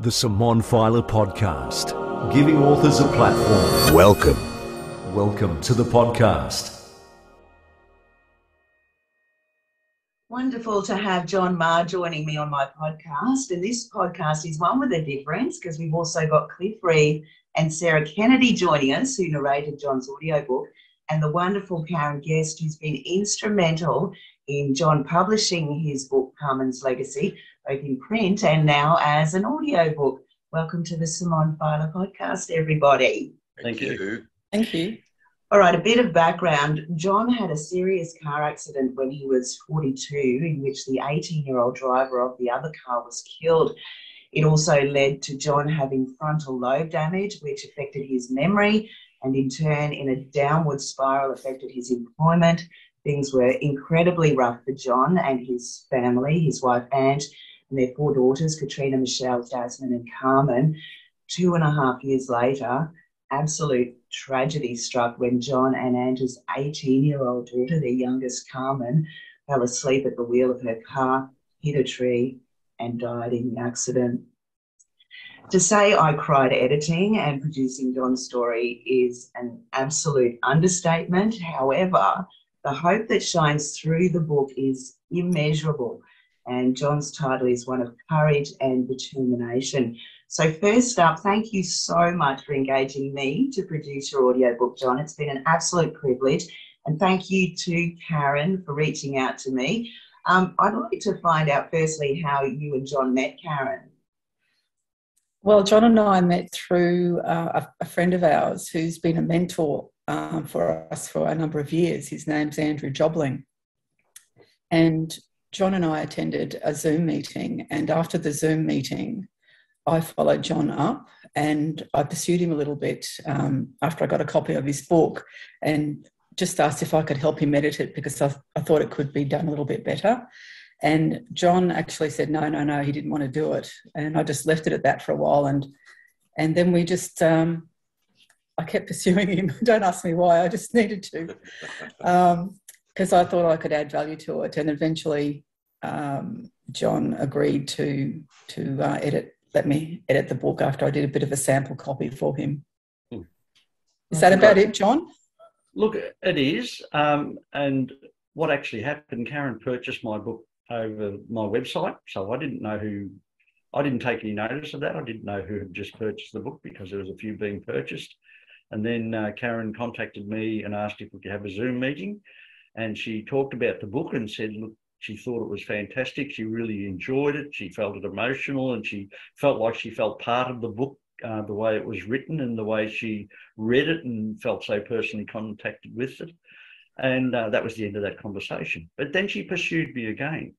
The Simone Feiler Podcast, giving authors a platform. Welcome to the podcast. Wonderful to have John Maher joining me on my podcast. And this podcast is one with a difference because we've also got Cliff Reeve and Sarah Kennedy joining us, who narrated John's audiobook, and the wonderful Karen Guest, who's been instrumental in John publishing his book, Carmen's Legacy, both in print and now as an audiobook. Welcome to the Simone Feiler Podcast, everybody. Thank you. Thank you. All right, a bit of background. John had a serious car accident when he was 42, in which the 18-year-old driver of the other car was killed. It also led to John having frontal lobe damage, which affected his memory and, in turn, in a downward spiral, affected his employment. Things were incredibly rough for John and his family, his wife Ange, and their four daughters, Katrina, Michelle, Jasmine and Carmen. 2.5 years later, absolute tragedy struck when John and Ange's 18-year-old daughter, their youngest Carmen, fell asleep at the wheel of her car, hit a tree and died in the accident. To say I cried editing and producing John's story is an absolute understatement. However, the hope that shines through the book is immeasurable, and John's title is one of courage and determination. So first up, thank you so much for engaging me to produce your audiobook, John. It's been an absolute privilege, and thank you to Karen for reaching out to me. I'd like to find out firstly how you and John met, Karen. Well, John and I met through a friend of ours who's been a mentor for us for a number of years. His name's Andrew Jobling. And John and I attended a Zoom meeting, and after the Zoom meeting, I followed John up and I pursued him a little bit after I got a copy of his book and just asked if I could help him edit it because I thought it could be done a little bit better. And John actually said, no, he didn't want to do it. And I just left it at that for a while. And then we just... I kept pursuing him. Don't ask me why. I just needed to, because I thought I could add value to it. And eventually, John agreed let me edit the book after I did a bit of a sample copy for him. Is that about it, John? Look, it is. And what actually happened? Karen purchased my book over my website, so I didn't know who. I didn't take any notice of that. I didn't know who had just purchased the book because there was a few being purchased. And then Karen contacted me and asked if we could have a Zoom meeting. And she talked about the book and said, look, she thought it was fantastic. She really enjoyed it. She felt it emotional and she felt like she felt part of the book, the way it was written and the way she read it and felt so personally contacted with it. And that was the end of that conversation. But then she pursued me again.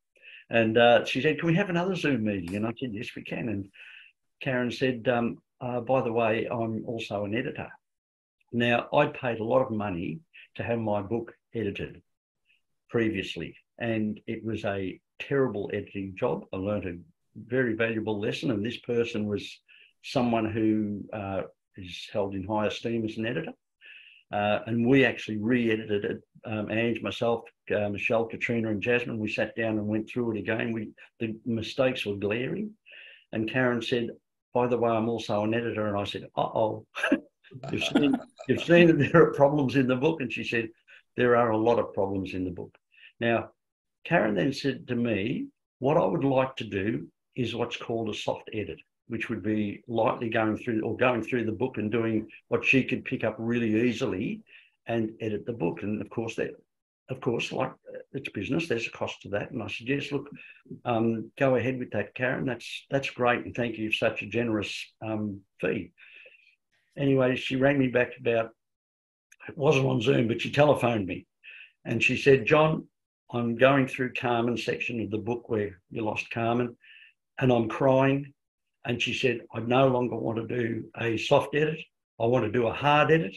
And she said, can we have another Zoom meeting? And I said, yes, we can. And Karen said, by the way, I'm also an editor. Now, I paid a lot of money to have my book edited previously, and it was a terrible editing job. I learned a very valuable lesson, and this person was someone who is held in high esteem as an editor. And we actually re-edited it. Ange, myself, Michelle, Katrina and Jasmine, we sat down and went through it again. The mistakes were glaring. And Karen said, by the way, I'm also an editor. And I said, uh-oh, you've seen that there are problems in the book. And she said, there are a lot of problems in the book. Now, Karen then said to me, what I would like to do is what's called a soft edit, which would be lightly going through the book and doing what she could pick up really easily and edit the book. And of course, like it's business, there's a cost to that. And I said, yes, look, go ahead with that, Karen. That's great. And thank you for such a generous fee. Anyway, she rang me back about, it wasn't on Zoom, but she telephoned me. And she said, John, I'm going through Carmen's section of the book where you lost Carmen and I'm crying. And she said, I no longer want to do a soft edit. I want to do a hard edit.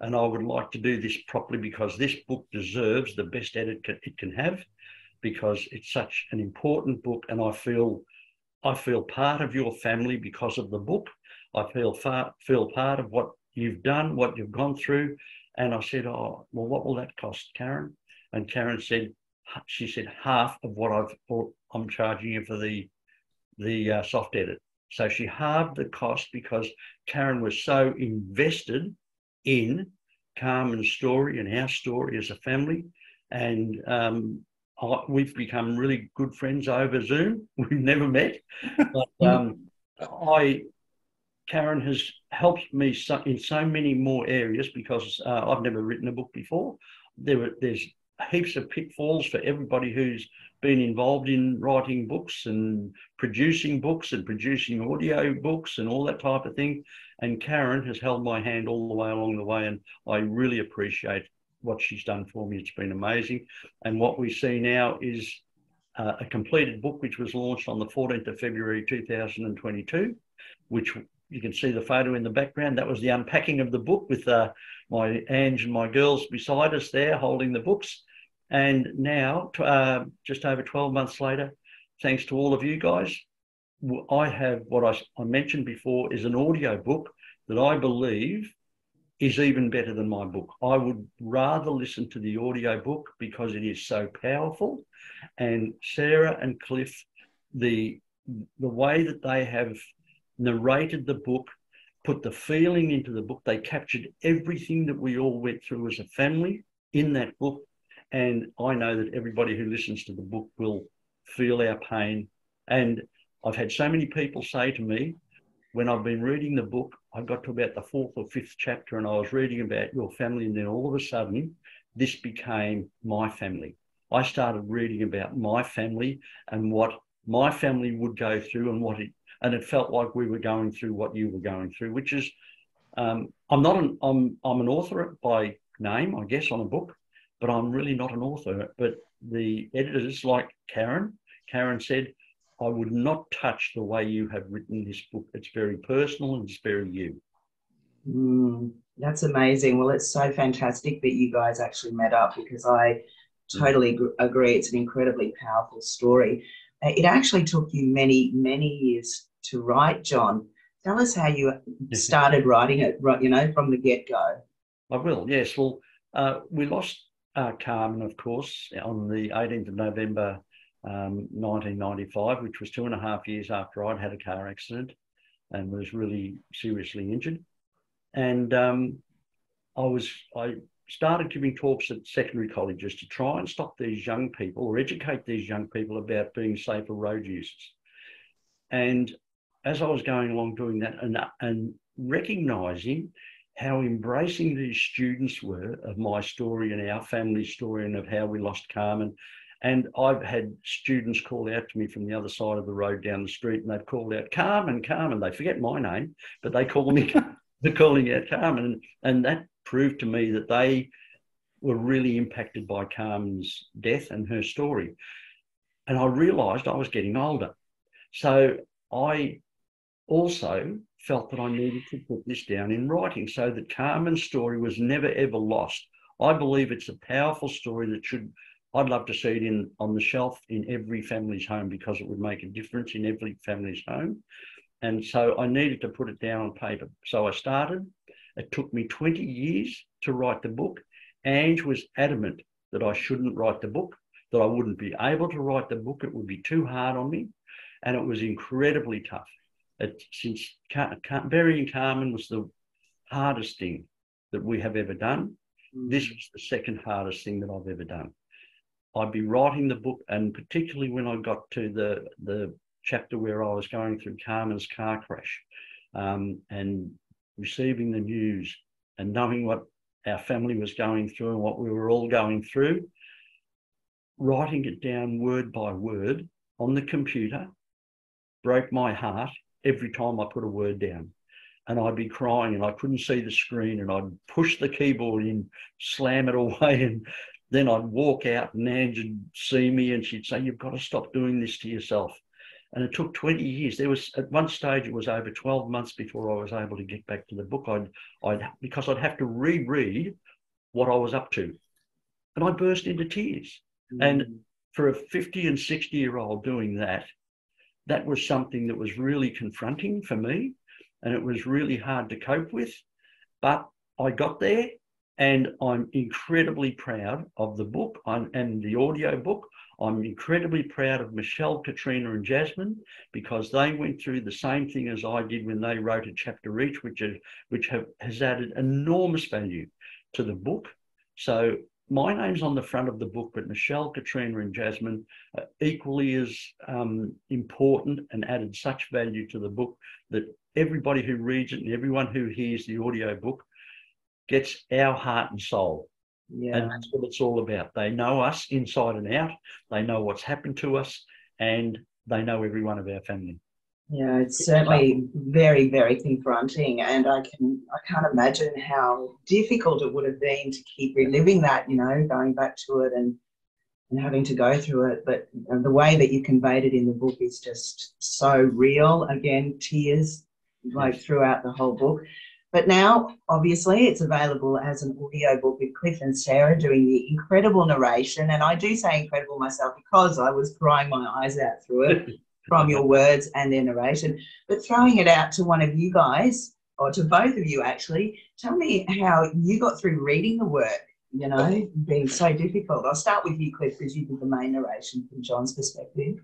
And I would like to do this properly because this book deserves the best edit it can have because it's such an important book. And I feel part of your family because of the book. I feel part of what you've done, what you've gone through. And I said, oh, well, what will that cost, Karen? And Karen said, half of what I'm charging you for the soft edit. So she halved the cost because Karen was so invested in Carmen's story and our story as a family. And we've become really good friends over Zoom. We've never met. But Karen has helped me in so many more areas because I've never written a book before. There's heaps of pitfalls for everybody who's been involved in writing books and producing audio books and all that type of thing. And Karen has held my hand all the way along the way, and I really appreciate what she's done for me. It's been amazing. And what we see now is a completed book, which was launched on the 14th of February 2022, which you can see the photo in the background. That was the unpacking of the book with my Ange and my girls beside us there holding the books. And now, just over 12 months later, thanks to all of you guys, I have what I mentioned before is an audio book that I believe is even better than my book. I would rather listen to the audio book because it is so powerful. And Sarah and Cliff, the way that they have narrated the book, put the feeling into the book, they captured everything that we all went through as a family in that book. And I know that everybody who listens to the book will feel our pain. And I've had so many people say to me, when I've been reading the book, I got to about the 4th or 5th chapter and I was reading about your family, and then all of a sudden, this became my family. I started reading about my family and what my family would go through, and and it felt like we were going through what you were going through, which is, I'm an author by name, I guess, on a book, but I'm really not an author. But the editors, like Karen said, I would not touch the way you have written this book. It's very personal and it's very you. That's amazing. Well, it's so fantastic that you guys actually met up, because I totally agree. It's an incredibly powerful story. It actually took you many, many years to write, John. Tell us how you started writing it, you know, from the get-go. I will, yes. Well, we lost Carmen, of course, on the 18th of November 1995, which was 2.5 years after I'd had a car accident and was really seriously injured. And I started giving talks at secondary colleges to try and stop these young people, or educate these young people, about being safer road users. And as I was going along doing that and recognising how embracing these students were of my story and our family story and of how we lost Carmen. And I've had students call out to me from the other side of the road down the street, and they've called out, "Carmen, Carmen." They forget my name, but they call me, they're calling out Carmen. And that proved to me that they were really impacted by Carmen's death and her story. And I realised I was getting older. So I also felt that I needed to put this down in writing so that Carmen's story was never, ever lost. I believe it's a powerful story that should... I'd love to see it on the shelf in every family's home, because it would make a difference in every family's home. And so I needed to put it down on paper. So I started. It took me 20 years to write the book. Ange was adamant that I shouldn't write the book, that I wouldn't be able to write the book. It would be too hard on me. And it was incredibly tough. Since burying Carmen was the hardest thing that we have ever done, this was the second hardest thing that I've ever done. I'd be writing the book, and particularly when I got to the chapter where I was going through Carmen's car crash and receiving the news and knowing what our family was going through and what we were all going through, writing it down word by word on the computer broke my heart every time I put a word down. And I'd be crying and I couldn't see the screen, and I'd push the keyboard in, slam it away, and then I'd walk out and Ange would see me and she'd say, "You've got to stop doing this to yourself." And it took 20 years. There was, at one stage, it was over 12 months before I was able to get back to the book. Because I'd have to reread what I was up to. And I burst into tears. Mm-hmm. And for a 50 and 60-year-old doing that, that was something that was really confronting for me. And it was really hard to cope with. But I got there. And I'm incredibly proud of the book and the audio book. I'm incredibly proud of Michelle, Katrina and Jasmine, because they went through the same thing as I did when they wrote a chapter each, which has added enormous value to the book. So my name's on the front of the book, but Michelle, Katrina and Jasmine are equally as important and added such value to the book that everybody who reads it and everyone who hears the audio book gets our heart and soul. Yeah. And that's what it's all about. They know us inside and out. They know what's happened to us, and they know every one of our family. Yeah, it's certainly very, very confronting, and I can't imagine how difficult it would have been to keep reliving that, you know, going back to it and having to go through it. But the way that you conveyed it in the book is just so real. Again, tears like throughout the whole book. But now, obviously, it's available as an audiobook with Cliff and Sarah doing the incredible narration. And I do say incredible myself because I was crying my eyes out through it from your words and their narration. But throwing it out to one of you guys, or to both of you actually, tell me how you got through reading the work, you know, being so difficult. I'll start with you, Cliff, because you did the main narration from John's perspective.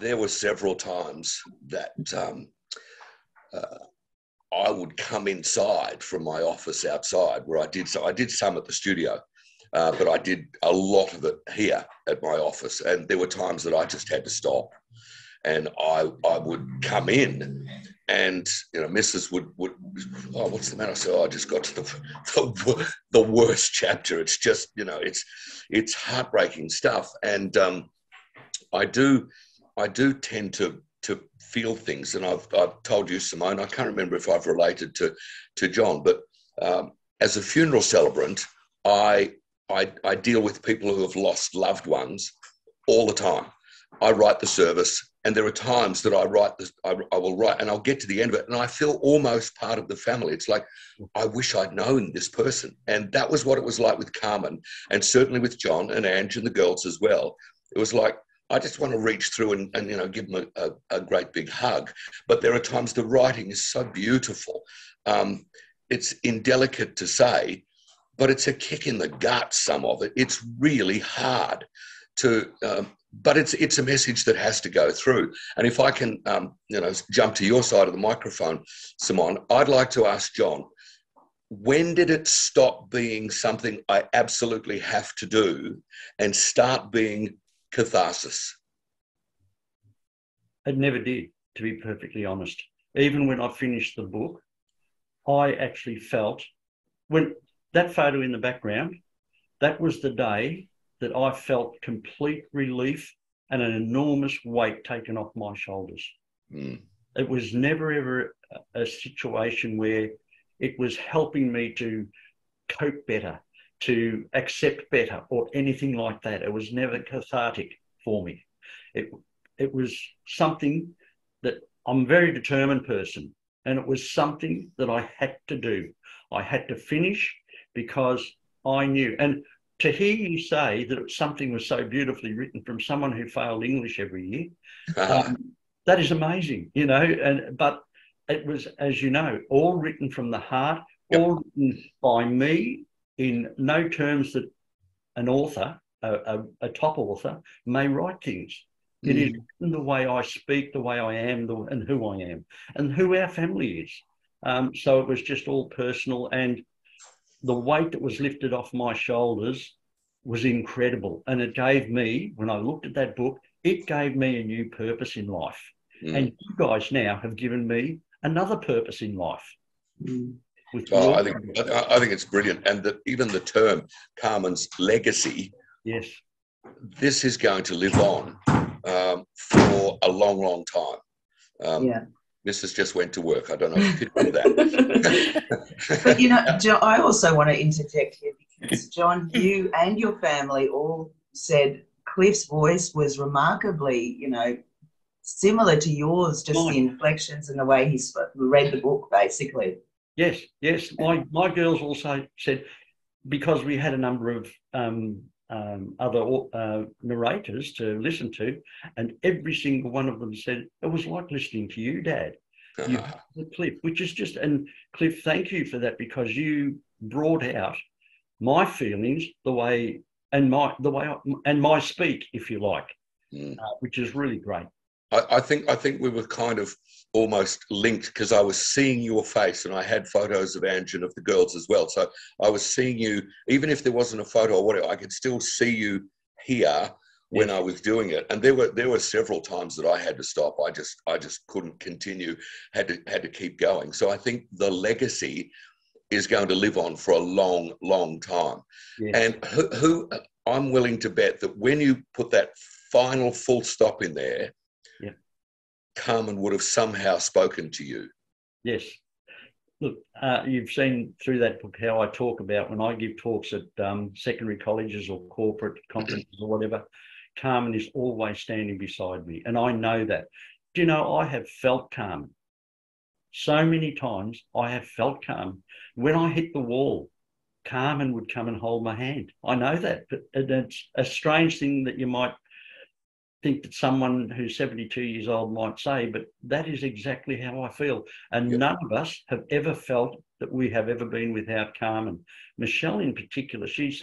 There were several times that... I would come inside from my office outside where I did some at the studio, but I did a lot of it here at my office. And there were times that I just had to stop, and I would come in and, you know, Mrs. would oh, what's the matter? I said, oh, I just got to the worst chapter. It's just, you know, it's heartbreaking stuff. And I do tend to feel things, and I've told you, Simone, I can't remember if I've related to John, but as a funeral celebrant, I deal with people who have lost loved ones all the time. I write the service, and there are times that I will write, and I'll get to the end of it, and I feel almost part of the family. It's like, I wish I'd known this person. And that was what it was like with Carmen, and certainly with John and Ange and the girls as well. It was like, I just want to reach through and you know, give them a great big hug. But there are times the writing is so beautiful. It's indelicate to say, but it's a kick in the gut, some of it. It's really hard to, but it's a message that has to go through. And if I can, you know, jump to your side of the microphone, Simone, I'd like to ask John, when did it stop being something I absolutely have to do and start being catharsis? It never did, to be perfectly honest. Even when I finished the book, I actually felt, when that photo in the background, that was the day that I felt complete relief and an enormous weight taken off my shoulders. Mm. It was never ever a situation where it was helping me to cope better, to accept better or anything like that. It was never cathartic for me. It was something that, I'm a very determined person, and it was something that I had to do. I had to finish because I knew. And to hear you say that something was so beautifully written from someone who failed English every year, that is amazing, you know. But it was, as you know, all written from the heart, yep, all written by me, in no terms that an author, a top author, may write things. Mm. It is the way I speak, the way I am, and who I am, and who our family is. So it was just all personal, and the weight that was lifted off my shoulders was incredible. And it gave me, when I looked at that book, it gave me a new purpose in life. Mm. And you guys now have given me another purpose in life. Mm. Oh, I think it's brilliant. And even the term Carmen's Legacy, yes, this is going to live on for a long, long time. Yeah. Mrs. just went to work. I don't know if you could do that. But, you know, John, I also want to interject here because, John, you and your family all said Cliff's voice was remarkably, you know, similar to yours, just the inflections and the way he read the book, basically. Yes. My girls also said, because we had a number of other narrators to listen to, and every single one of them said, it was like listening to you, Dad. You Cliff, which is just, and Cliff, thank you for that, because you brought out my feelings, the way and my speak, if you like, which is really great. I think we were kind of almost linked because I was seeing your face, and I had photos of Ange and of the girls as well. So I was seeing you, even if there wasn't a photo or whatever, I could still see you here when I was doing it. And there were several times that I had to stop. I just couldn't continue, had to keep going. So I think the legacy is going to live on for a long, long time. Yes. And who I'm willing to bet that when you put that final full stop in there, Carmen would have somehow spoken to you. Yes. Look, you've seen through that book how I talk about when I give talks at secondary colleges or corporate conferences or whatever, Carmen is always standing beside me. And I know that. Do you know, I have felt Carmen. So many times I have felt Carmen. When I hit the wall, Carmen would come and hold my hand. I know that. But it's a strange thing that you might think that someone who's 72 years old might say, but that is exactly how I feel. And none of us have ever felt that we have ever been without Carmen. Michelle in particular, she's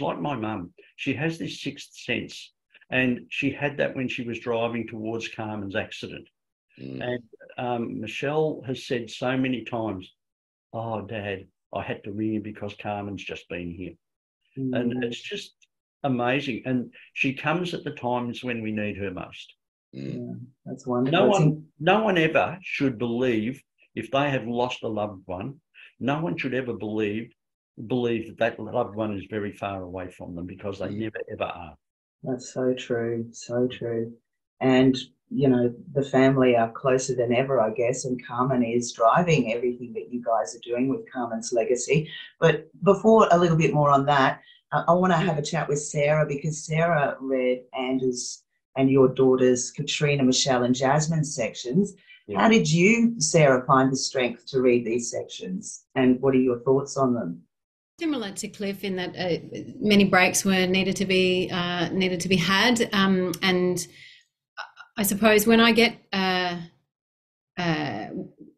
like my mum. She has this sixth sense, and she had that when she was driving towards Carmen's accident. And Michelle has said so many times, "Oh, Dad, I had to ring you because Carmen's just been here." And it's just amazing, and she comes at the times when we need her most. Yeah, that's wonderful. No one ever should believe, if they have lost a loved one, no one should ever believe that loved one is very far away from them, because they never ever are. That's so true, so true. And you know, the family are closer than ever, I guess, and Carmen is driving everything that you guys are doing with Carmen's Legacy. But before a little bit more on that, I want to have a chat with Sarah, because Sarah read Ange's and your daughters, Katrina, Michelle and Jasmine's sections. Yeah. How did you, Sarah, find the strength to read these sections, and what are your thoughts on them? Similar to Cliff, in that many breaks were needed to be had, and I suppose when I get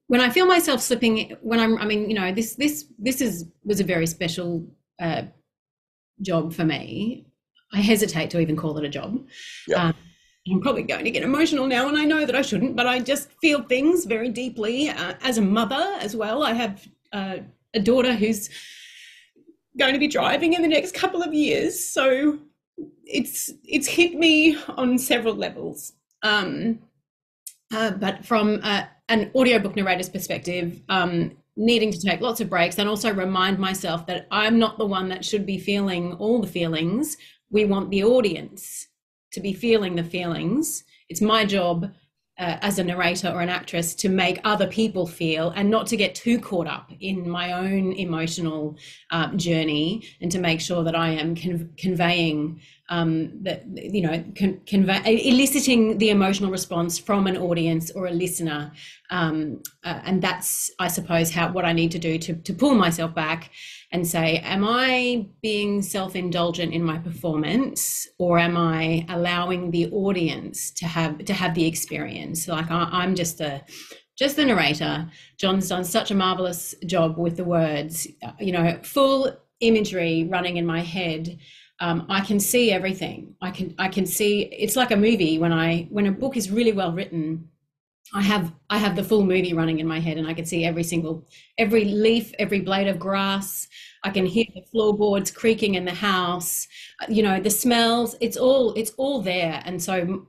when I feel myself slipping, this was a very special job for me. I hesitate to even call it a job. I'm probably going to get emotional now, and I know that I shouldn't, but I just feel things very deeply as a mother as well. I have a daughter who's going to be driving in the next couple of years, so it's hit me on several levels, but from an audiobook narrator's perspective, needing to take lots of breaks, and also remind myself that I'm not the one that should be feeling all the feelings. We want the audience to be feeling the feelings. It's my job as a narrator or an actress to make other people feel, and not to get too caught up in my own emotional journey, and to make sure that I am conveying eliciting the emotional response from an audience or a listener, and that's, I suppose, what I need to do to pull myself back and say, am I being self-indulgent in my performance, or am I allowing the audience to have the experience? Like, I'm just the narrator. John's done such a marvelous job with the words, you know, full imagery running in my head. I can see everything. I can see. It's like a movie. When a book is really well written, I have the full movie running in my head, and I can see every leaf, every blade of grass. I can hear the floorboards creaking in the house. You know, the smells. It's all there. And so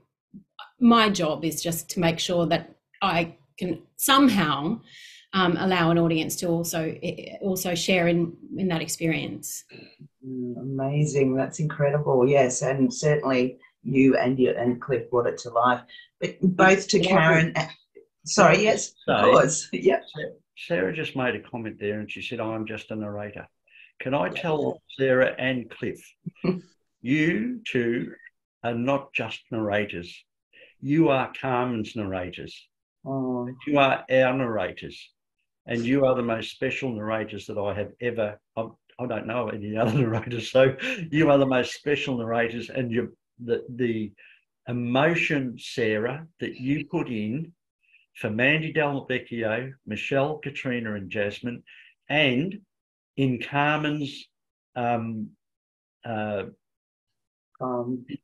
my job is just to make sure that I can somehow allow an audience to also share in that experience. Amazing. That's incredible. Yes, and certainly you and Cliff brought it to life. But both to Karen. Sorry, yes, of course. Yep. Sarah just made a comment there, and she said, "I'm just a narrator." Can I tell Sarah and Cliff, you two are not just narrators. You are Carmen's narrators. Oh. You are our narrators, and you are the most special narrators that I have ever. I don't know any other narrators, so you are the most special narrators, and the emotion, Sarah, that you put in for Mandy Delvecchio, Michelle, Katrina and Jasmine, and in Carmen's the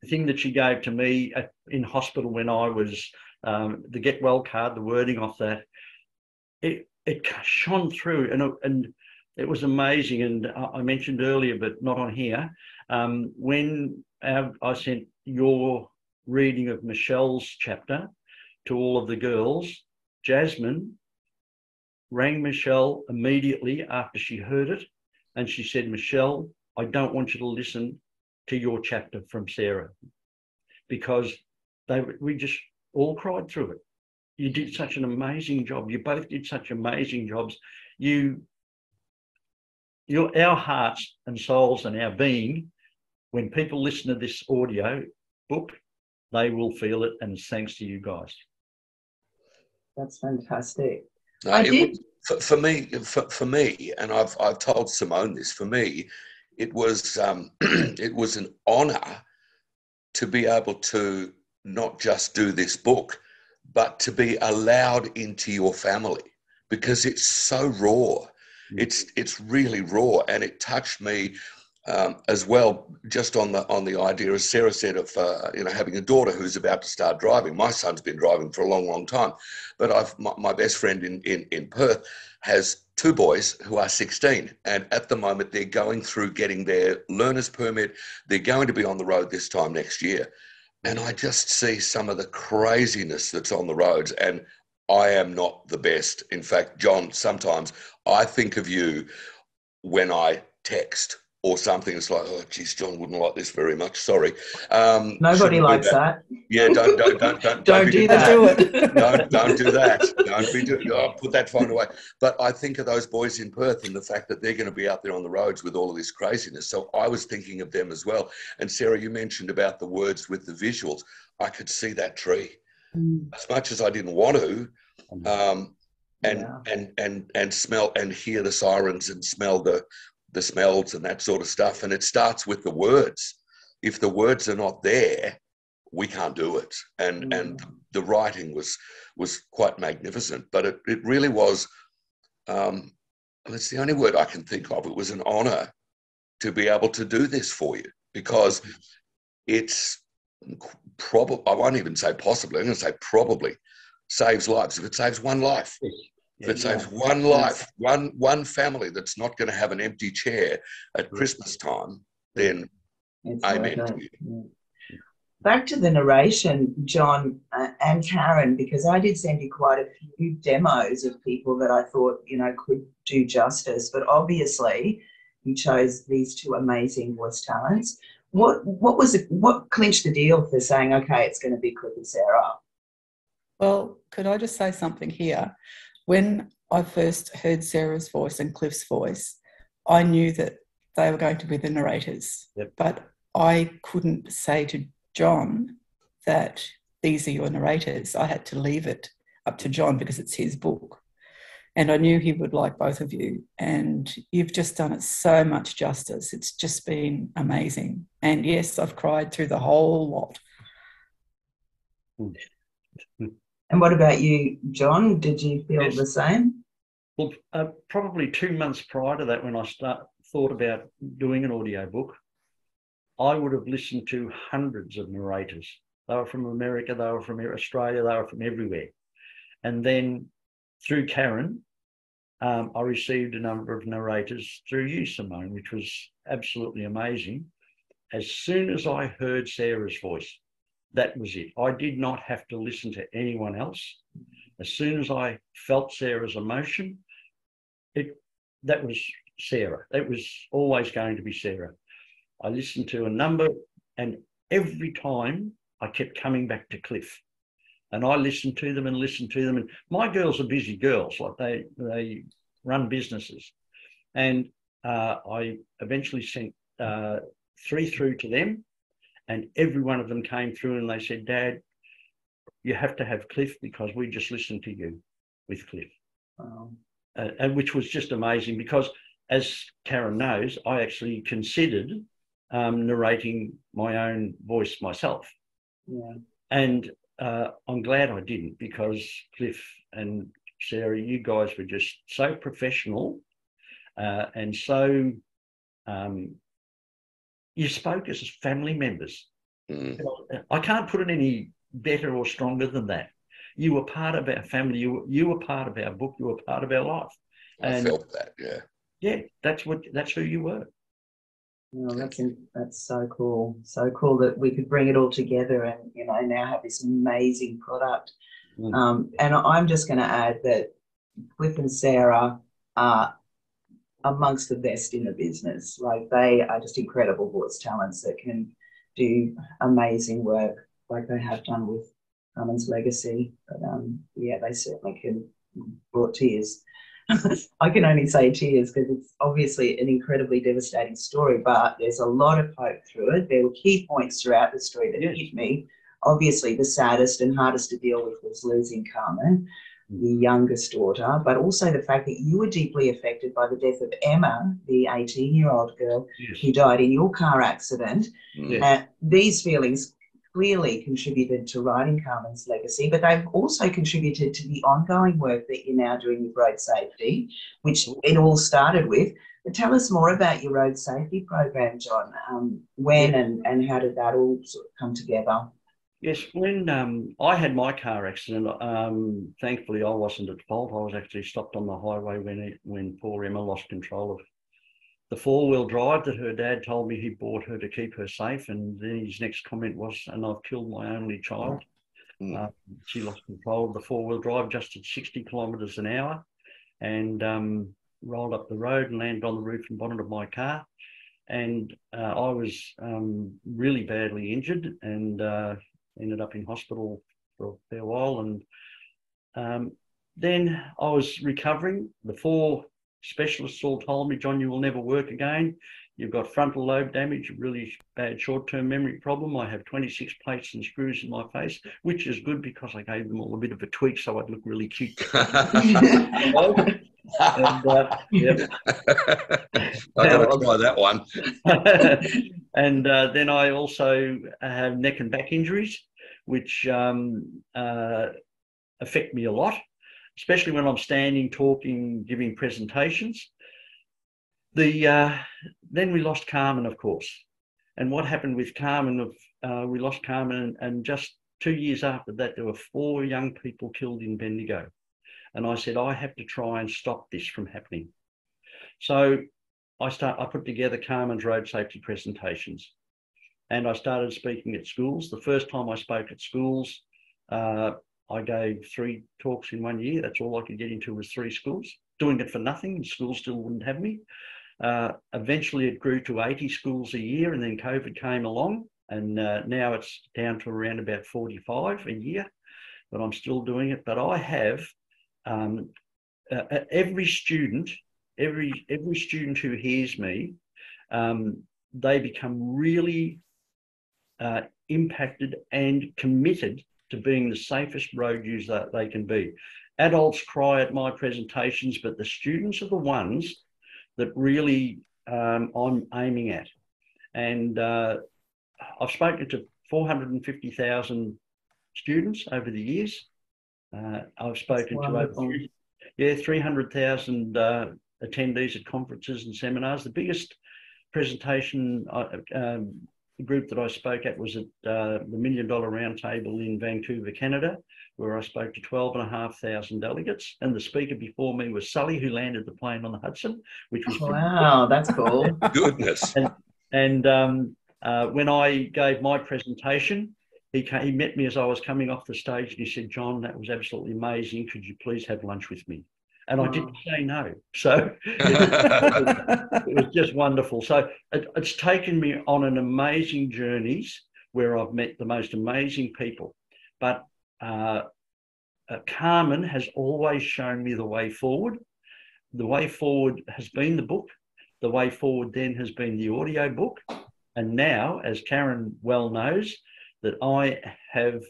thing that she gave to me in hospital when I was, the Get Well card, the wording off that, it shone through, and it was amazing. And I mentioned earlier, but not on here, when I sent your reading of Michelle's chapter to all of the girls, Jasmine rang Michelle immediately after she heard it, and she said, "Michelle, I don't want you to listen to your chapter from Sarah," because we just all cried through it. You did such an amazing job. You both did such amazing jobs. Our hearts and souls and our being, when people listen to this audio book, they will feel it, and thanks to you guys. That's fantastic. No, for me, and I've told Simone this. For me, it was it was an honour to be able to not just do this book, but to be allowed into your family, because it's so raw. It's really raw, and it touched me as well. Just on the idea, as Sarah said, of having a daughter who's about to start driving. My son's been driving for a long, long time, but my best friend in Perth has two boys who are 16, and at the moment they're going through getting their learner's permit. They're going to be on the road this time next year, and I just see some of the craziness that's on the roads, and I am not the best. In fact, John, sometimes I think of you when I text or something. It's like, oh, geez, John wouldn't like this very much. Sorry. Nobody likes that. Yeah, don't do that. Don't do that. Put that phone away. But I think of those boys in Perth and the fact that they're going to be out there on the roads with all of this craziness. So I was thinking of them as well. And Sarah, you mentioned about the words with the visuals. I could see that tree. As much as I didn't want to, and smell and hear the sirens and smell the smells and that sort of stuff. And it starts with the words. If the words are not there, we can't do it. And the writing was quite magnificent. But it really was. It's the only word I can think of. It was an honour to be able to do this for you, because it's. Probably, I won't even say possibly, I'm going to say probably saves lives. If it saves one life, saves one life, one family that's not going to have an empty chair at Christmas time, then it's amen to you. Yeah. Back to the narration, John and Karen, because I did send you quite a few demos of people that I thought, could do justice, but obviously you chose these two amazing voice talents. What clinched the deal for saying, okay, it's going to be Cliff and Sarah? Well, could I just say something here? When I first heard Sarah's voice and Cliff's voice, I knew that they were going to be the narrators. Yep. But I couldn't say to John that these are your narrators. I had to leave it up to John because it's his book. And I knew he would like both of you. And you've just done it so much justice. It's just been amazing. And yes, I've cried through the whole lot. And what about you, John? Did you feel the same? Well, probably 2 months prior to that, when I thought about doing an audiobook, I would have listened to hundreds of narrators. They were from America, they were from Australia, they were from everywhere. And then through Karen, I received a number of narrators through you, Simone, which was absolutely amazing. As soon as I heard Sarah's voice, that was it. I did not have to listen to anyone else. As soon as I felt Sarah's emotion, that was Sarah. It was always going to be Sarah. I listened to a number, and every time I kept coming back to Cliff. And I listened to them. And my girls are busy girls. Like they run businesses. And I eventually sent three through to them. And every one of them came through and they said, Dad, you have to have Cliff because we just listened to you with Cliff. Wow. And which was just amazing because, as Karen knows, I actually considered narrating my own voice myself. Yeah. And I'm glad I didn't, because Cliff and Sarah, you guys were just so professional and so you spoke as family members. Mm. I can't put it any better or stronger than that. You were part of our family. You were part of our book. You were part of our life. And I felt that, yeah. Yeah, that's who you were. Well, that's so cool. So cool that we could bring it all together and, you know, now have this amazing product. Mm. And I'm just going to add that Cliff and Sarah are amongst the best in the business. Like, they are just incredible voice talents that can do amazing work like they have done with Carmen's Legacy. But, yeah, they certainly can brought tears. I can only say tears because it's obviously an incredibly devastating story, but there's a lot of hope through it. There were key points throughout the story that hit me. Obviously, the saddest and hardest to deal with was losing Carmen, the youngest daughter, but also the fact that you were deeply affected by the death of Emma, the 18-year-old girl who died in your car accident. Yes. These feelings clearly contributed to writing Carmen's Legacy, but they've also contributed to the ongoing work that you're now doing with road safety, which it all started with. But tell us more about your road safety program, John. When and how did that all sort of come together? Yes, when I had my car accident, thankfully I wasn't at fault. I was actually stopped on the highway when poor Emma lost control of the four-wheel drive that her dad told me he bought her to keep her safe. And then his next comment was, and I've killed my only child. Mm. She lost control of the four-wheel drive just at 60 kilometres an hour and rolled up the road and landed on the roof and bonnet of my car. And I was really badly injured and ended up in hospital for a fair while. And then I was recovering. The four specialists all told me, John, you will never work again. You've got frontal lobe damage, a really bad short-term memory problem. I have 26 plates and screws in my face, which is good because I gave them all a bit of a tweak so I'd look really cute. And, yeah. I gotta try that one. And then I also have neck and back injuries, which affect me a lot, especially when I'm standing, talking, giving presentations. Then we lost Carmen, of course. And what happened with Carmen, we lost Carmen, and just 2 years after that, there were four young people killed in Bendigo. And I said, I have to try and stop this from happening. So I put together Carmen's Road Safety Presentations. And I started speaking at schools. The first time I spoke at schools, I gave 3 talks in 1 year. That's all I could get into was 3 schools, doing it for nothing, and schools still wouldn't have me. Eventually it grew to 80 schools a year, and then COVID came along, and now it's down to around about 45 a year, but I'm still doing it. But I have every student who hears me, they become really impacted and committed to being the safest road user that they can be. Adults cry at my presentations, but the students are the ones that really I'm aiming at. And I've spoken to 450,000 students over the years. I've spoken to over 300,000 attendees at conferences and seminars. The biggest presentation group that I spoke at was at the Million Dollar Roundtable in Vancouver, Canada, where I spoke to 12,500 delegates. And the speaker before me was Sully, who landed the plane on the Hudson, which was wow, that's cool. Goodness. And when I gave my presentation, he met me as I was coming off the stage, and he said, John, that was absolutely amazing. Could you please have lunch with me? And I didn't say no. So it was just wonderful. So it's taken me on an amazing journeys where I've met the most amazing people. But Carmen has always shown me the way forward. The way forward has been the book. The way forward then has been the audio book. And now, as Karen well knows, that I have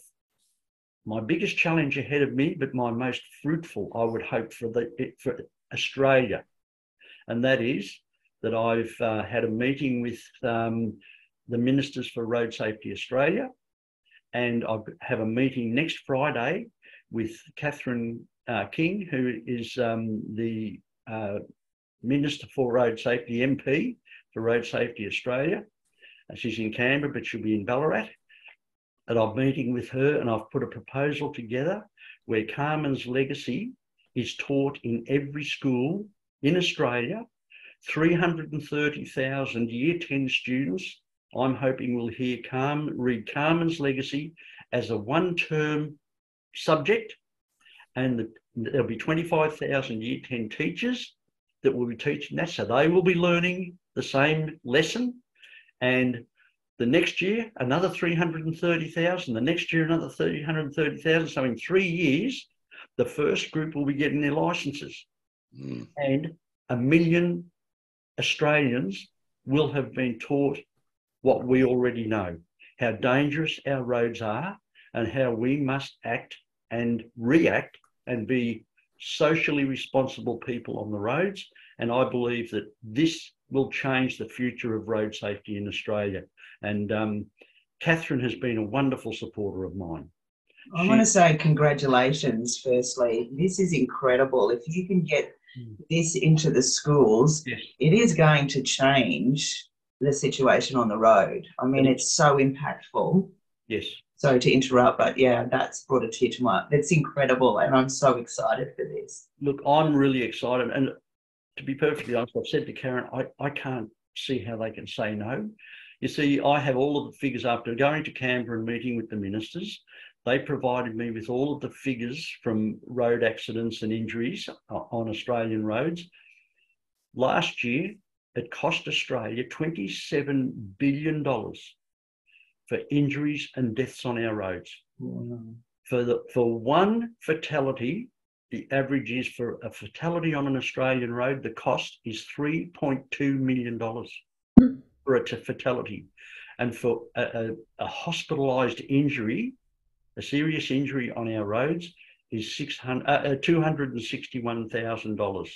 my biggest challenge ahead of me, but my most fruitful, I would hope, for Australia. And that is that I've had a meeting with the Ministers for Road Safety Australia, and I have a meeting next Friday with Catherine King, who is the Minister for Road Safety MP for Road Safety Australia. And she's in Canberra, but she'll be in Ballarat. And I'm meeting with her, and I've put a proposal together where Carmen's Legacy is taught in every school in Australia. 330,000 Year 10 students, I'm hoping, will hear read Carmen's Legacy as a one-term subject, and there'll be 25,000 Year 10 teachers that will be teaching that, so they will be learning the same lesson. And the next year, another 330,000, the next year, another 330,000. So in 3 years, the first group will be getting their licenses. Mm. And 1 million Australians will have been taught what we already know, how dangerous our roads are and how we must act and react and be socially responsible people on the roads. And I believe that this will change the future of road safety in Australia. And Catherine has been a wonderful supporter of mine. I want to say congratulations, firstly. This is incredible. If you can get this into the schools, yes, it is going to change the situation on the road. I mean, it's so impactful. Yes. Sorry to interrupt, but yeah, that's brought a tear to my eye. That's incredible, and I'm so excited for this. Look, I'm really excited, and to be perfectly honest, I've said to Karen, I can't see how they can say no. You see, I have all of the figures after going to Canberra and meeting with the ministers. They provided me with all of the figures from road accidents and injuries on Australian roads. Last year, it cost Australia $27 billion for injuries and deaths on our roads. Wow. For one fatality, the average is for a fatality on an Australian road, the cost is $3.2 million for a fatality. And for a hospitalised injury, a serious injury on our roads is $261,000.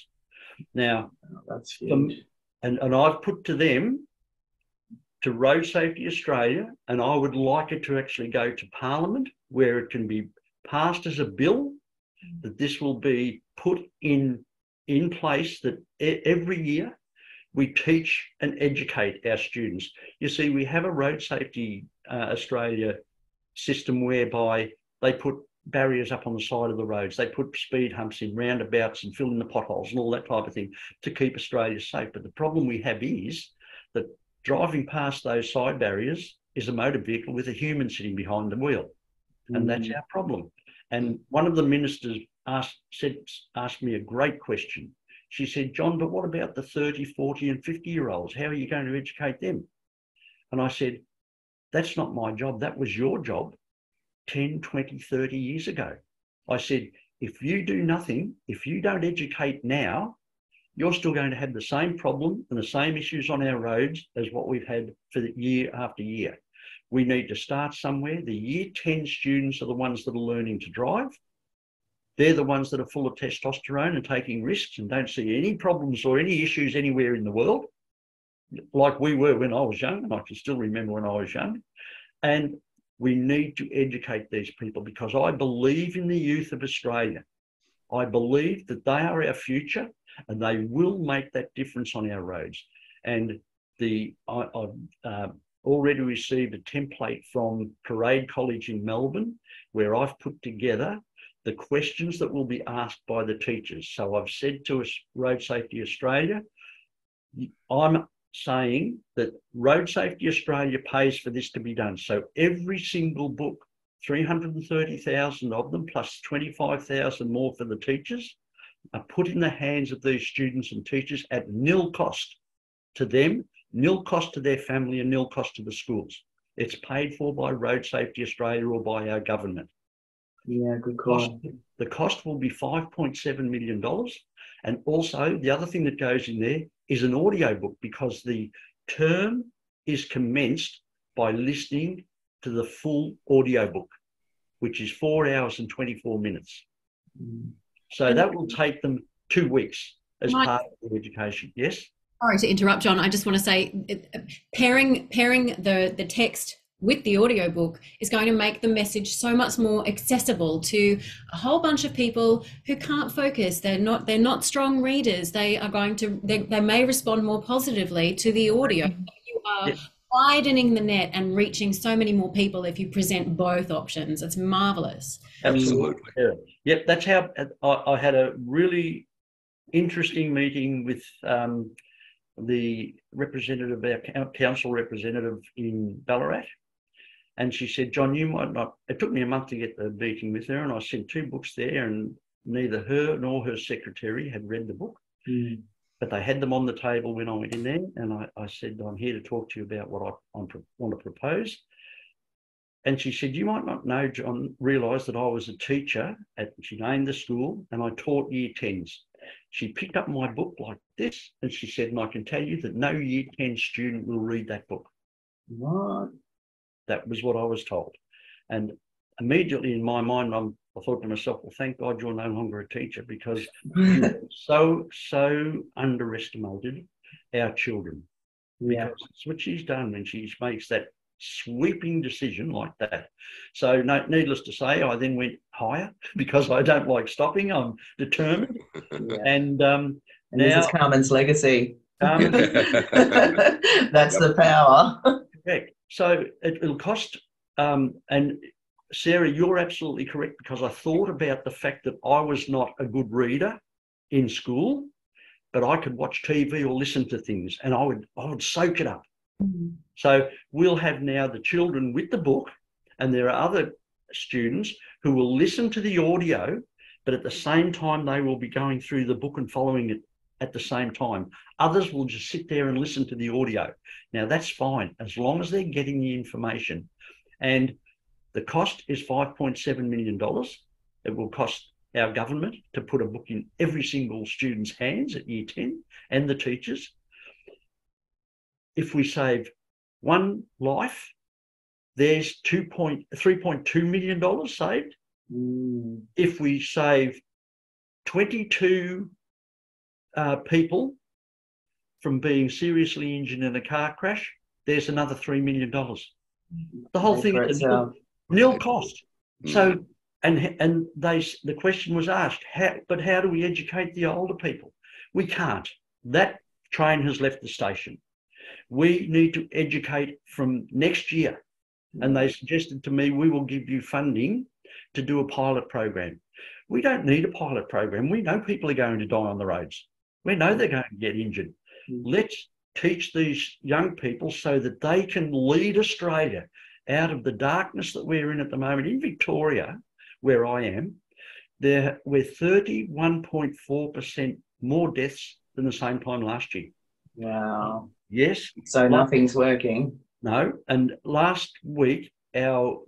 Now, that's huge. And I've put to them, to Road Safety Australia, and I would like it to actually go to Parliament where it can be passed as a bill, that this will be put in place, that every year we teach and educate our students. You see, we have a Road Safety Australia system whereby they put barriers up on the side of the roads, they put speed humps in roundabouts and fill in the potholes and all that type of thing to keep Australia safe. But the problem we have is that driving past those side barriers is a motor vehicle with a human sitting behind the wheel, and that's our problem. And one of the ministers asked me a great question. She said, John, but what about the 30, 40 and 50 year olds? How are you going to educate them? And I said, that's not my job. That was your job 10, 20, 30 years ago. I said, if you do nothing, if you don't educate now, you're still going to have the same problem and the same issues on our roads as what we've had for the year after year. We need to start somewhere. The year 10 students are the ones that are learning to drive. They're the ones that are full of testosterone and taking risks and don't see any problems or any issues anywhere in the world, like we were when I was young, and I can still remember when I was young. And we need to educate these people, because I believe in the youth of Australia. I believe that they are our future, and they will make that difference on our roads. And I've already received a template from Parade College in Melbourne, where I've put together the questions that will be asked by the teachers. So I've said to Road Safety Australia, I'm saying that Road Safety Australia pays for this to be done. So every single book, 330,000 of them, plus 25,000 more for the teachers, are put in the hands of these students and teachers at nil cost to them, nil cost to their family, and nil cost to the schools. It's paid for by Road Safety Australia or by our government. Yeah, good call. The cost will be $5.7 million. And also the other thing that goes in there is an audio book, because the term is commenced by listening to the full audio book, which is 4 hours and 24 minutes. Mm. So that will take them 2 weeks as part of their education. Yes? Sorry to interrupt, John. I just want to say pairing the text with the audiobook is going to make the message so much more accessible to a whole bunch of people who can't focus. They're not strong readers. They may respond more positively to the audio. You are widening the net and reaching so many more people if you present both options. It's marvelous. Absolutely. Yeah. Yep. That's how I had a really interesting meeting with the representative, our council representative in Ballarat. And she said, John, you might not, it took me a month to get the meeting with her, and I sent two books there, and neither her nor her secretary had read the book, but they had them on the table when I went in there. And I said, I'm here to talk to you about what I want to propose. And she said, you might not know, John, realise that I was a teacher at, she named the school, and I taught year 10s. She picked up my book like this, and she said, and I can tell you that no year 10 student will read that book. What? That was what I was told. And immediately in my mind, I thought to myself, well, thank God you're no longer a teacher, because you so underestimated our children. Yeah. Because that's what she's done when she makes that sweeping decision like that. So no, needless to say, I then went higher because I don't like stopping. I'm determined. Yeah. And now, this is Carmen's legacy. That's the power. Correct. So it'll cost, and Sarah, you're absolutely correct, because I thought about the fact that I was not a good reader in school, but I could watch TV or listen to things, and I would soak it up. So we'll have now the children with the book, and there are other students who will listen to the audio, but at the same time they will be going through the book and following it at the same time. Others will just sit there and listen to the audio. Now that's fine, as long as they're getting the information. And the cost is $5.7 million. It will cost our government to put a book in every single student's hands at year 10 and the teachers. If we save one life, there's $3.2 million saved. If we save 22 people from being seriously injured in a car crash, there's another $3 million. The whole thing is nil cost. So, and the question was asked, how do we educate the older people? We can't. That train has left the station. We need to educate from next year. And they suggested to me, we will give you funding to do a pilot program. We don't need a pilot program. We know people are going to die on the roads. We know they're going to get injured. Let's teach these young people so that they can lead Australia out of the darkness that we're in at the moment. In Victoria, where I am, there were 31.4% more deaths than the same time last year. Wow. Yes. So nothing's working. No. And last week, our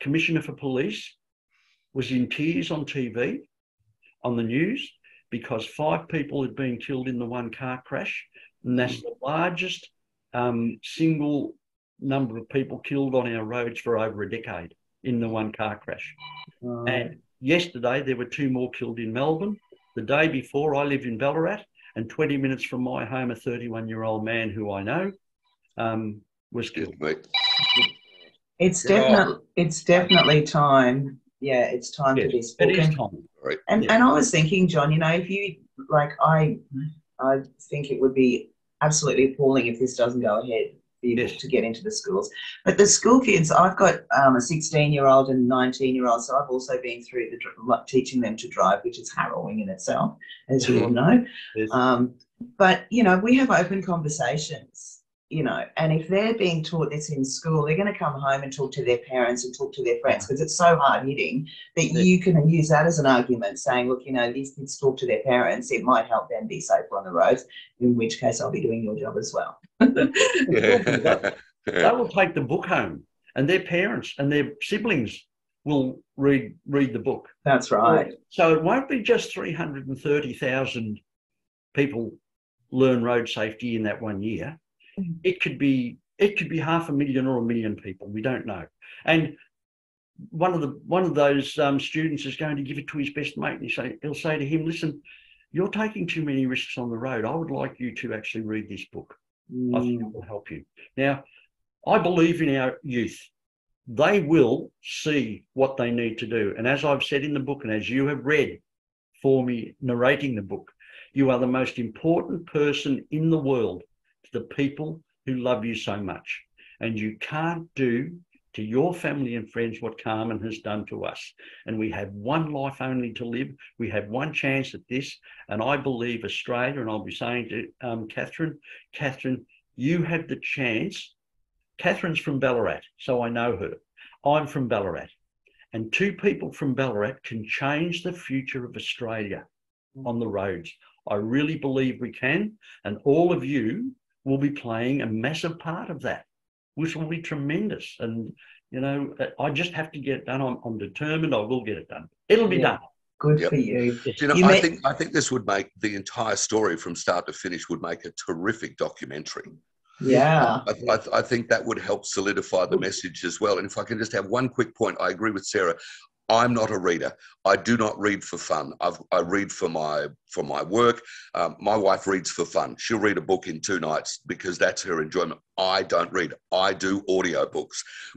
Commissioner for Police was in tears on TV, on the news, because 5 people had been killed in the one car crash. And that's the largest single number of people killed on our roads for over a decade in the one car crash. And yesterday, there were 2 more killed in Melbourne. The day before, I lived in Ballarat. And 20 minutes from my home, a 31-year-old man who I know was killed. It's definitely time. Yeah, it's time for this book. It is time. Right. And I was thinking, John, you know, if you like, I think it would be absolutely appalling if this doesn't go ahead for you to get into the schools. But the school kids, I've got a 16-year-old and 19-year-old, so I've also been through teaching them to drive, which is harrowing in itself, as you all know. Yes. But, you know, we have open conversations, you know, and if they're being taught this in school, they're going to come home and talk to their parents and talk to their friends, because it's so hard-hitting that you can use that as an argument, saying, look, you know, these kids talk to their parents. It might help them be safer on the roads, in which case I'll be doing your job as well. They will take the book home, and their parents and their siblings will read the book. That's right. So it won't be just 330,000 people learn road safety in that one year. It could be 500,000 or 1 million people. We don't know. And one of those students is going to give it to his best mate, and he'll say to him, "Listen, you're taking too many risks on the road. I would like you to actually read this book. I think it will help you." Now, I believe in our youth. They will see what they need to do. And as I've said in the book, and as you have read for me narrating the book, you are the most important person in the world to the people who love you so much. And you can't do to your family and friends what Carmen has done to us. And we have one life only to live. We have one chance at this. And I believe Australia, and I'll be saying to Catherine, you have the chance. Catherine's from Ballarat, so I know her. I'm from Ballarat. And two people from Ballarat can change the future of Australia on the roads. I really believe we can. And all of you will be playing a massive part of that, which will be tremendous. And, you know, I just have to get it done. I'm determined I will get it done. It'll be done. Good for you. You know, I think this would make the entire story from start to finish would make a terrific documentary. Yeah. I think that would help solidify the message as well. And if I can just have one quick point, I agree with Sarah. I'm not a reader. I do not read for fun. I read for my work. My wife reads for fun. She'll read a book in 2 nights because that's her enjoyment. I don't read. I do audiobooks.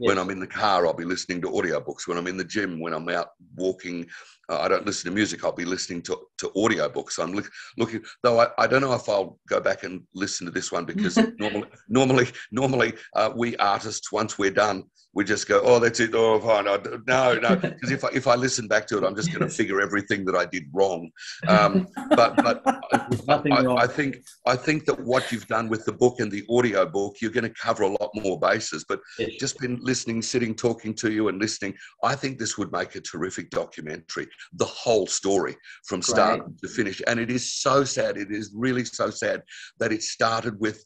Yes. When I'm in the car, I'll be listening to audiobooks. When I'm in the gym, when I'm out walking, I don't listen to music. I'll be listening to audiobooks. I'm looking, though I don't know if I'll go back and listen to this one because normally we artists, once we're done, we just go, oh, that's it. Oh, fine. No, because if I listen back to it, I'm just going to figure everything that I did wrong. But I think that what you've done with the book and the audiobook, you're going to cover a lot more bases. But just been listening, sitting, talking to you and listening, I think this would make a terrific documentary, the whole story from start to finish. And it is so sad. It is really so sad that it started with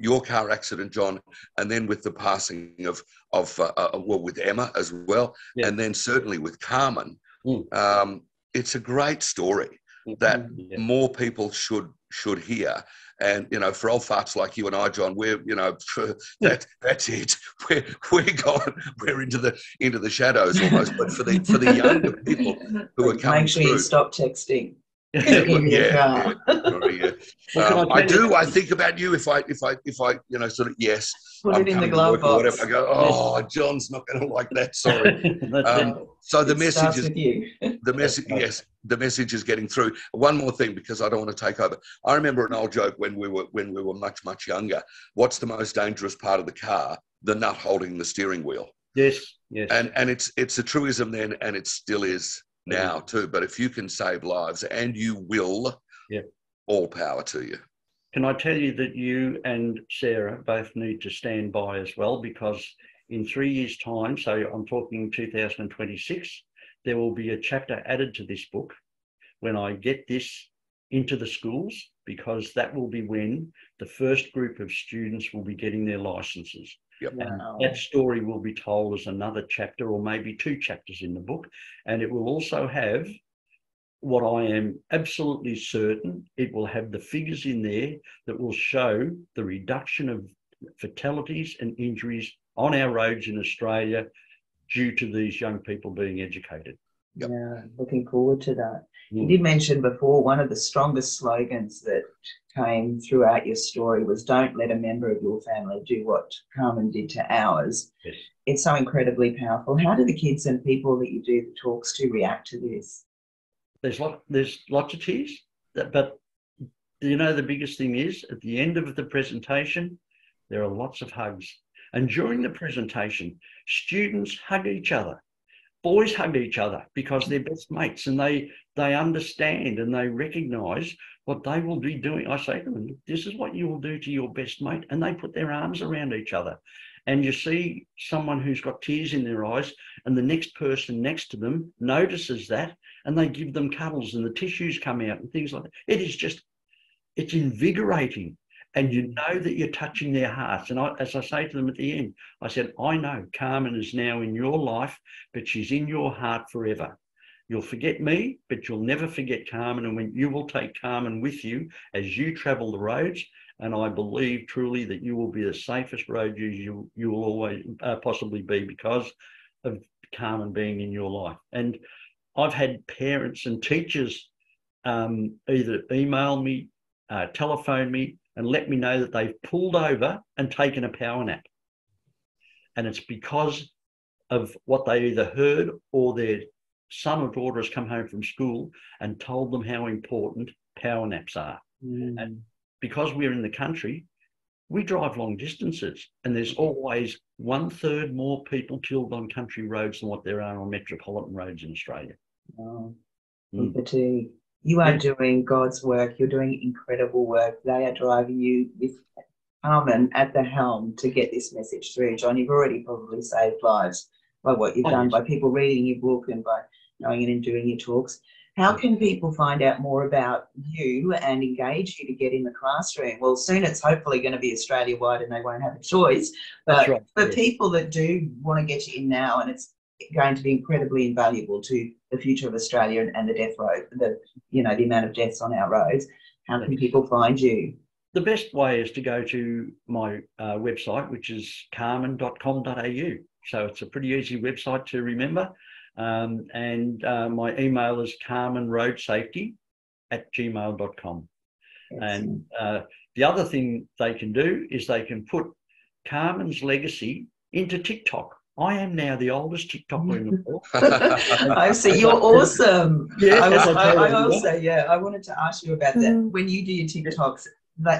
your car accident, John, and then with the passing of with Emma as well, and then certainly with Carmen. It's a great story that more people should hear. And you know, for old farts like you and I, John, we're, you know, that's it. We're gone. We're into the shadows almost. But for the younger people who are coming, make sure you stop texting. I think about you if I you know, sort of, yes, put it in the glove box. Whatever. I go, oh, John's not going to like that. Sorry. So the message is the message. Yes, the message is getting through. One more thing, because I don't want to take over. I remember an old joke when we were much younger. What's the most dangerous part of the car? The nut holding the steering wheel. Yes. And it's a truism then, and it still is now too. But if you can save lives, and you will, all power to you. Can I tell you that you and Sarah both need to stand by as well, because in 3 years' time, so I'm talking 2026, there will be a chapter added to this book when I get this into the schools, because that will be when the first group of students will be getting their licenses. And that story will be told as another chapter, or maybe 2 chapters in the book. And it will also have what I am absolutely certain, it will have the figures in there that will show the reduction of fatalities and injuries on our roads in Australia due to these young people being educated. Yeah, looking forward to that. You did mention before, one of the strongest slogans that came throughout your story was, don't let a member of your family do what Carmen did to ours. Yes. It's so incredibly powerful. How do the kids and people that you do the talks to react to this? There's lots of tears, but you know, the biggest thing is at the end of the presentation, there are lots of hugs. And during the presentation, students hug each other. Boys hug each other because they're best mates, and they understand and they recognise what they will be doing. I say to them, this is what you will do to your best mate, and they put their arms around each other. And you see someone who's got tears in their eyes, and the next person next to them notices that, and they give them cuddles, and the tissues come out and things like that. It is just, it's invigorating, and you know that you're touching their hearts. And as I say to them at the end, I said, I know Carmen is now in your life, but she's in your heart forever. You'll forget me, but you'll never forget Carmen. And when you will take Carmen with you as you travel the roads, and I believe truly that you will be the safest road you will always possibly be because of Carmen being in your life. And I've had parents and teachers either email me, telephone me, and let me know that they've pulled over and taken a power nap And it's because of what they either heard or their son or daughter has come home from school and told them how important power naps are. Mm. And because we're in the country, we drive long distances, and there's always 1/3 more people killed on country roads than what there are on metropolitan roads in Australia. Wow. Mm. You are doing God's work. You're doing incredible work. They are driving you with Carmen at the helm to get this message through. John, you've already probably saved lives by what you've done, by people reading your book and by knowing it and doing your talks. How can people find out more about you and engage you to get in the classroom? Well, soon it's hopefully going to be Australia-wide and they won't have a choice. But for people that do want to get you in now, and it's going to be incredibly invaluable to the future of Australia and the death road, the amount of deaths on our roads, how can people find you? The best way is to go to my website, which is carmen.com.au. So it's a pretty easy website to remember. My email is carmenroadsafety@gmail.com. And the other thing they can do is they can put Carmen's Legacy into TikTok. I am now the oldest TikToker in the world. I see. You're awesome. Yeah, I wanted to ask you about that. When you do your TikToks,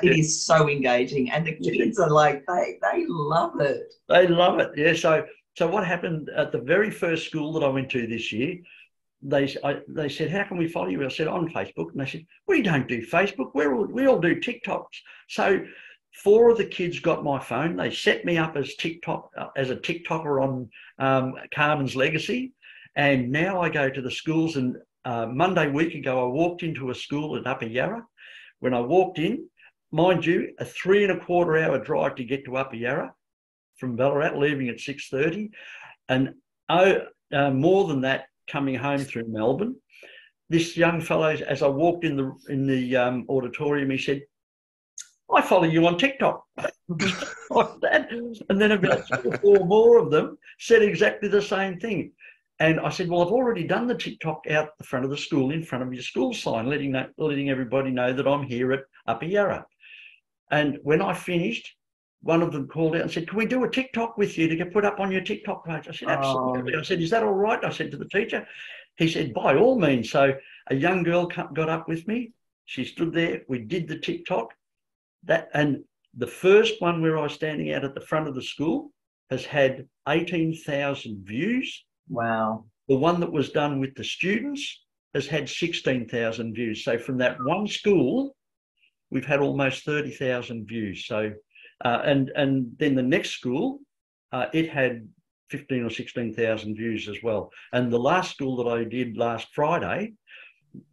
it is so engaging, and the kids are like, they love it. They love it. Yeah. So what happened at the very first school that I went to this year, they said, how can we follow you? I said, on Facebook. And they said, we don't do Facebook. We all do TikToks. So 4 of the kids got my phone. They set me up as a TikToker on Carmen's Legacy. And now I go to the schools. And Monday week ago, I walked into a school in Upper Yarra. When I walked in, mind you, a 3.25-hour drive to get to Upper Yarra from Ballarat, leaving at 6:30, and more than that, coming home through Melbourne. This young fellow, as I walked in the auditorium, he said, "I follow you on TikTok." Like that, and then about 3 or 4 more of them said exactly the same thing. And I said, "Well, I've already done the TikTok out the front of the school, in front of your school sign, letting everybody know that I'm here at Upper Yarra." And when I finished, one of them called out and said, "Can we do a TikTok with you to get put up on your TikTok page?" I said, "Absolutely." I said, "Is that all right?" I said to the teacher. He said, "By all means." So a young girl got up with me. She stood there. We did the TikTok. And the first one where I was standing out at the front of the school has had 18,000 views. Wow. The one that was done with the students has had 16,000 views. So from that one school, we've had almost 30,000 views. So... and then the next school, it had 15,000 or 16,000 views as well. And the last school that I did last Friday,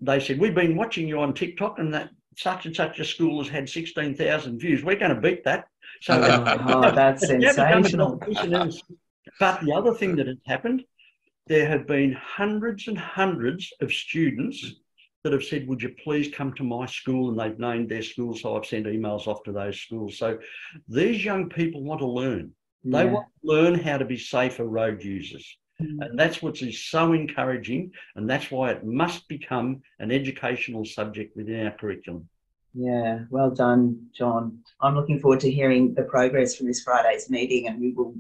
they said, "We've been watching you on TikTok, and that such and such a school has had 16,000 views. We're going to beat that." So that's sensational. But the other thing that has happened, there have been hundreds and hundreds of students that have said, "Would you please come to my school?" And they've named their school, so I've sent emails off to those schools. So these young people want to learn. Yeah. They want to learn how to be safer road users. Mm-hmm. And that's what is so encouraging, and that's why it must become an educational subject within our curriculum. Yeah, well done, John. I'm looking forward to hearing the progress from this Friday's meeting, and we will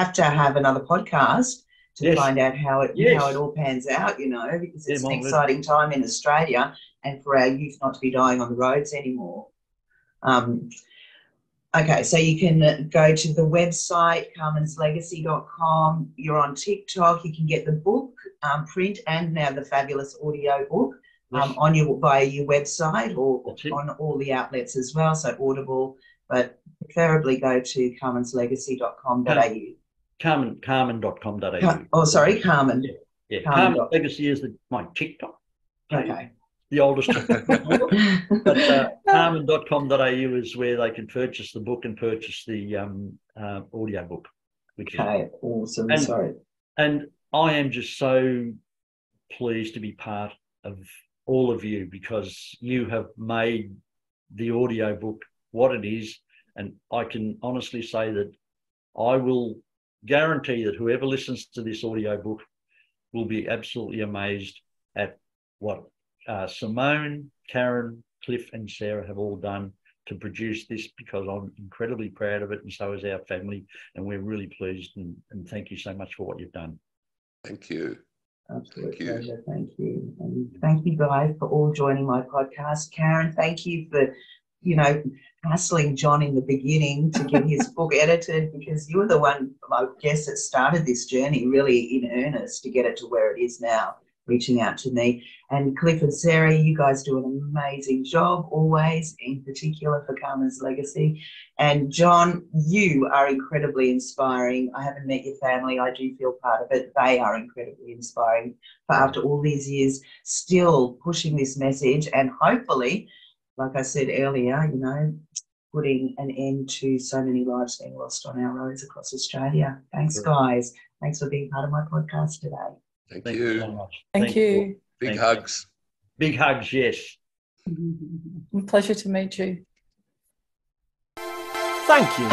have to have another podcast to find out how it all pans out, because it's an exciting time in Australia and for our youth not to be dying on the roads anymore. Okay, so you can go to the website, carmenslegacy.com. You're on TikTok. You can get the book, print, and now the fabulous audio book via your website or on all the outlets as well, so Audible, but preferably go to carmenslegacy.com.au. Yeah. Carmen.com.au. Carmen. Yeah. Carmen's Legacy is my TikTok. Okay. The oldest. But carmen.com.au is where they can purchase the book and purchase the audio book. Okay, awesome. And I am just so pleased to be part of all of you, because you have made the audio book what it is. And I can honestly say that I will guarantee that whoever listens to this audiobook will be absolutely amazed at what Simone, Karen, Cliff and Sarah have all done to produce this because I'm incredibly proud of it, and so is our family, and we're really pleased, and thank you so much for what you've done. Thank you. Absolutely. Thank you. Thank you. And thank you guys for all joining my podcast. Karen, thank you for, you know, hustling John in the beginning to get his book edited, because you were the one, I guess, that started this journey really in earnest to get it to where it is now, reaching out to me. And Cliff and Sarah, you guys do an amazing job always, in particular for Carmen's Legacy. And John, you are incredibly inspiring. I haven't met your family. I do feel part of it. They are incredibly inspiring for after all these years still pushing this message, and hopefully, like I said earlier, you know, putting an end to so many lives being lost on our roads across Australia. Thanks, guys. Thanks for being part of my podcast today. Thank you so much. Thank you. Big hugs. Big hugs, yes. Pleasure to meet you. Thank you.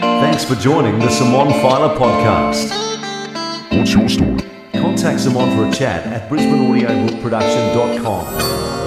Thanks for joining the Simone Feiler podcast. What's your story? Contact Simone for a chat at brisbaneaudiobookproduction.com.